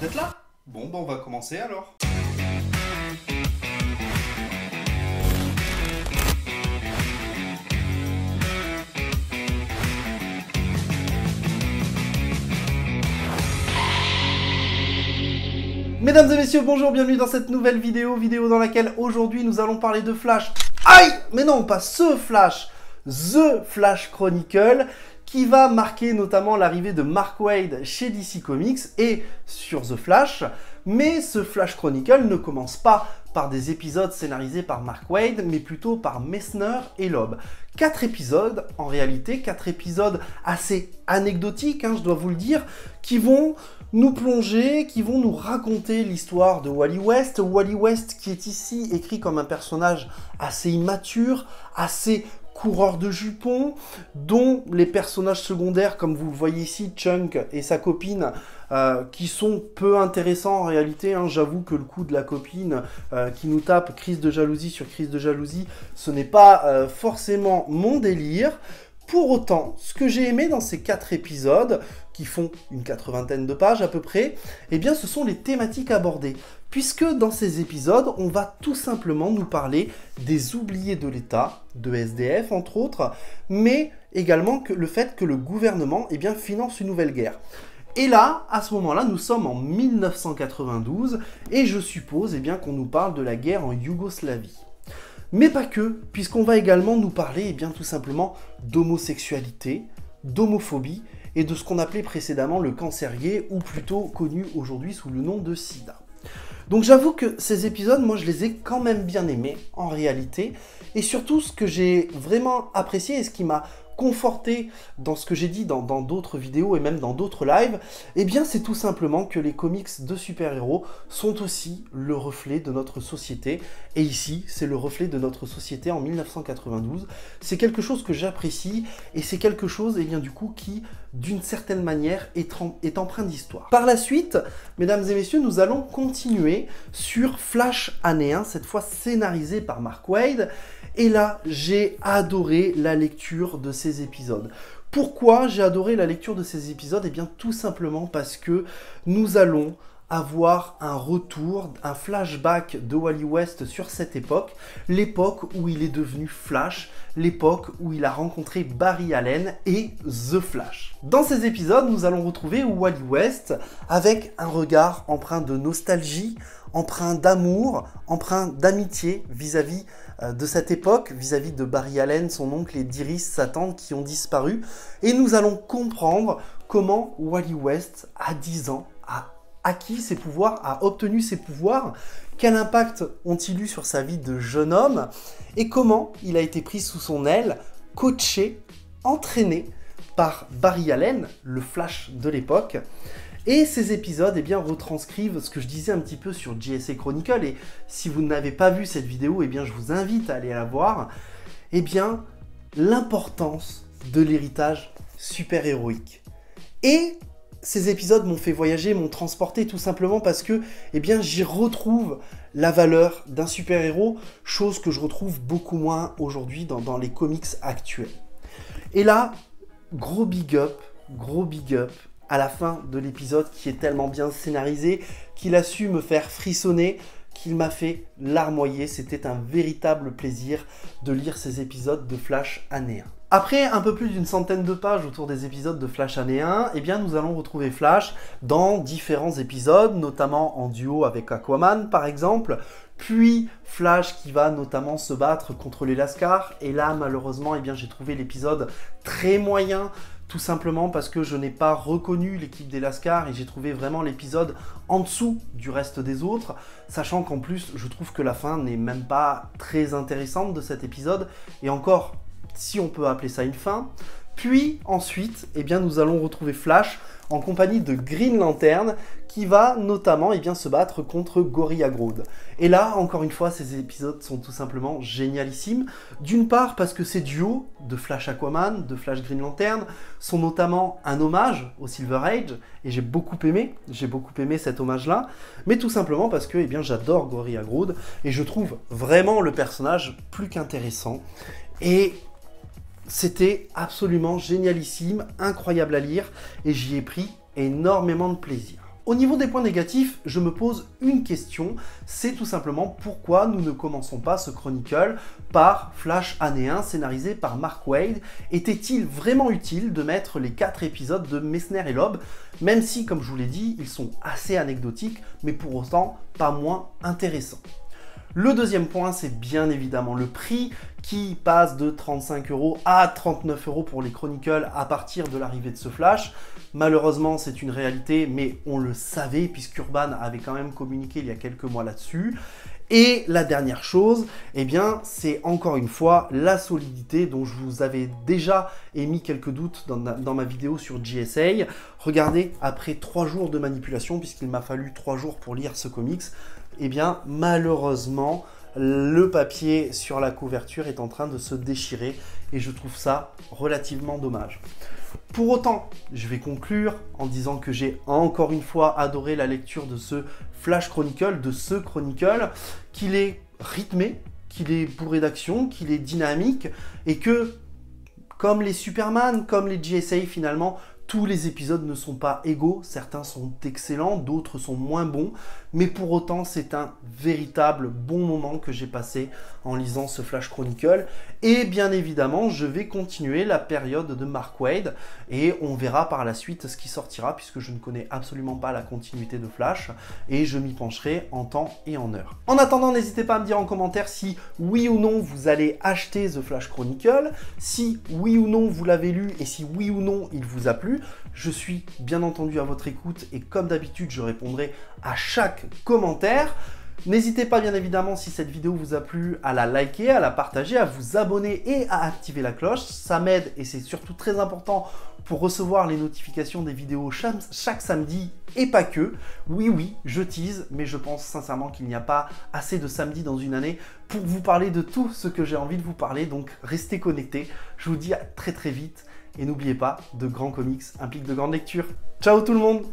Vous êtes là? Bon, ben on va commencer alors. Mesdames et messieurs, bonjour, bienvenue dans cette nouvelle vidéo dans laquelle aujourd'hui nous allons parler de Flash. Aïe! Mais non, pas ce Flash, The Flash Chronicle, qui va marquer notamment l'arrivée de Mark Waid chez DC Comics et sur The Flash. Mais ce Flash Chronicle ne commence pas par des épisodes scénarisés par Mark Waid, mais plutôt par Messner et Loeb. 4 épisodes, en réalité, 4 épisodes assez anecdotiques, hein, je dois vous le dire, qui vont nous plonger, qui vont nous raconter l'histoire de Wally West. Wally West qui est ici écrit comme un personnage assez immature, assez coureur de jupons, dont les personnages secondaires, comme vous le voyez ici, Chunk et sa copine, qui sont peu intéressants en réalité, hein. J'avoue que le coup de la copine qui nous tape crise de jalousie sur crise de jalousie, ce n'est pas forcément mon délire. Pour autant, ce que j'ai aimé dans ces 4 épisodes, qui font une 80aine de pages à peu près, eh bien ce sont les thématiques abordées. Puisque dans ces épisodes, on va tout simplement nous parler des oubliés de l'État, de SDF entre autres, mais également que le fait que le gouvernement eh bien, finance une nouvelle guerre. Et là, à ce moment-là, nous sommes en 1992, et je suppose eh bien, qu'on nous parle de la guerre en Yougoslavie. Mais pas que, puisqu'on va également nous parler eh bien, tout simplement d'homosexualité, d'homophobie et de ce qu'on appelait précédemment le cancer gay, ou plutôt connu aujourd'hui sous le nom de sida. Donc j'avoue que ces épisodes, moi je les ai quand même bien aimés en réalité, et surtout ce que j'ai vraiment apprécié et ce qui m'a conforté dans ce que j'ai dit dans d'autres vidéos et même dans d'autres lives, eh bien c'est tout simplement que les comics de super-héros sont aussi le reflet de notre société. Et ici, c'est le reflet de notre société en 1992. C'est quelque chose que j'apprécie et c'est quelque chose eh bien, du coup, qui, d'une certaine manière, est empreint d'histoire. Par la suite, mesdames et messieurs, nous allons continuer sur Flash Année 1, cette fois scénarisé par Mark Waid. Et là, j'ai adoré la lecture de ces épisodes. Pourquoi j'ai adoré la lecture de ces épisodes? Eh bien, tout simplement parce que nous allons avoir un retour, un flashback de Wally West sur cette époque, l'époque où il est devenu Flash, l'époque où il a rencontré Barry Allen et The Flash. Dans ces épisodes, nous allons retrouver Wally West avec un regard empreint de nostalgie, empreint d'amour, empreint d'amitié vis-à-vis de cette époque, vis-à-vis de Barry Allen, son oncle et d'Iris, sa tante, qui ont disparu. Et nous allons comprendre comment Wally West, à 10 ans, a acquis ses pouvoirs, a obtenu ses pouvoirs, quel impact ont-ils eu sur sa vie de jeune homme, et comment il a été pris sous son aile, coaché, entraîné par Barry Allen, le Flash de l'époque. Et ces épisodes eh bien, retranscrivent ce que je disais un petit peu sur JSA Chronicle, et si vous n'avez pas vu cette vidéo, eh bien, je vous invite à aller la voir, eh bien, l'importance de l'héritage super-héroïque. Et ces épisodes m'ont fait voyager, m'ont transporté, tout simplement parce que eh bien, j'y retrouve la valeur d'un super-héros, chose que je retrouve beaucoup moins aujourd'hui dans les comics actuels. Et là, gros big up, à la fin de l'épisode qui est tellement bien scénarisé, qu'il a su me faire frissonner, qu'il m'a fait larmoyer. C'était un véritable plaisir de lire ces épisodes de Flash Année 1. Après un peu plus d'une centaine de pages autour des épisodes de Flash Année 1, eh bien nous allons retrouver Flash dans différents épisodes, notamment en duo avec Aquaman par exemple, puis Flash qui va notamment se battre contre les Lascars, et là malheureusement eh bien j'ai trouvé l'épisode très moyen, tout simplement parce que je n'ai pas reconnu l'équipe des Lascars et j'ai trouvé vraiment l'épisode en dessous du reste des autres, sachant qu'en plus je trouve que la fin n'est même pas très intéressante de cet épisode, et encore si on peut appeler ça une fin. Puis ensuite, eh bien, nous allons retrouver Flash en compagnie de Green Lantern, qui va notamment eh bien, se battre contre Gorilla Grodd. Et là, encore une fois, ces épisodes sont tout simplement génialissimes. D'une part parce que ces duos de Flash Aquaman, de Flash Green Lantern, sont notamment un hommage au Silver Age, et j'ai beaucoup aimé cet hommage-là, mais tout simplement parce que eh bien, j'adore Gorilla Grodd, et je trouve vraiment le personnage plus qu'intéressant. Et c'était absolument génialissime, incroyable à lire, et j'y ai pris énormément de plaisir. Au niveau des points négatifs, je me pose une question, c'est tout simplement pourquoi nous ne commençons pas ce Chronicle par Flash Année 1 scénarisé par Mark Waid. Était-il vraiment utile de mettre les 4 épisodes de Messner et Loeb, même si, comme je vous l'ai dit, ils sont assez anecdotiques, mais pour autant pas moins intéressants. Le deuxième point, c'est bien évidemment le prix qui passe de 35 € à 39 € pour les Chronicles à partir de l'arrivée de ce Flash. Malheureusement, c'est une réalité, mais on le savait puisqu'Urban avait quand même communiqué il y a quelques mois là-dessus. Et la dernière chose, eh bien, c'est encore une fois la solidité dont je vous avais déjà émis quelques doutes dans ma vidéo sur JSA. Regardez, après 3 jours de manipulation, puisqu'il m'a fallu 3 jours pour lire ce comics, eh bien, malheureusement, le papier sur la couverture est en train de se déchirer et je trouve ça relativement dommage. Pour autant, je vais conclure en disant que j'ai encore une fois adoré la lecture de ce Flash Chronicle, qu'il est rythmé, qu'il est bourré d'action, qu'il est dynamique et que, comme les Superman, comme les JSA finalement, tous les épisodes ne sont pas égaux, certains sont excellents, d'autres sont moins bons, mais pour autant c'est un véritable bon moment que j'ai passé en lisant ce Flash Chronicle. Et bien évidemment, je vais continuer la période de Mark Waid et on verra par la suite ce qui sortira puisque je ne connais absolument pas la continuité de Flash et je m'y pencherai en temps et en heure. En attendant, n'hésitez pas à me dire en commentaire si oui ou non vous allez acheter The Flash Chronicle, si oui ou non vous l'avez lu et si oui ou non il vous a plu. Je suis bien entendu à votre écoute et comme d'habitude, je répondrai à chaque commentaire. N'hésitez pas bien évidemment, si cette vidéo vous a plu, à la liker, à la partager, à vous abonner et à activer la cloche. Ça m'aide et c'est surtout très important pour recevoir les notifications des vidéos chaque samedi et pas que. Oui, je tease, mais je pense sincèrement qu'il n'y a pas assez de samedis dans une année pour vous parler de tout ce que j'ai envie de vous parler. Donc restez connectés. Je vous dis à très vite. Et n'oubliez pas, de grands comics impliquent de grandes lectures. Ciao tout le monde!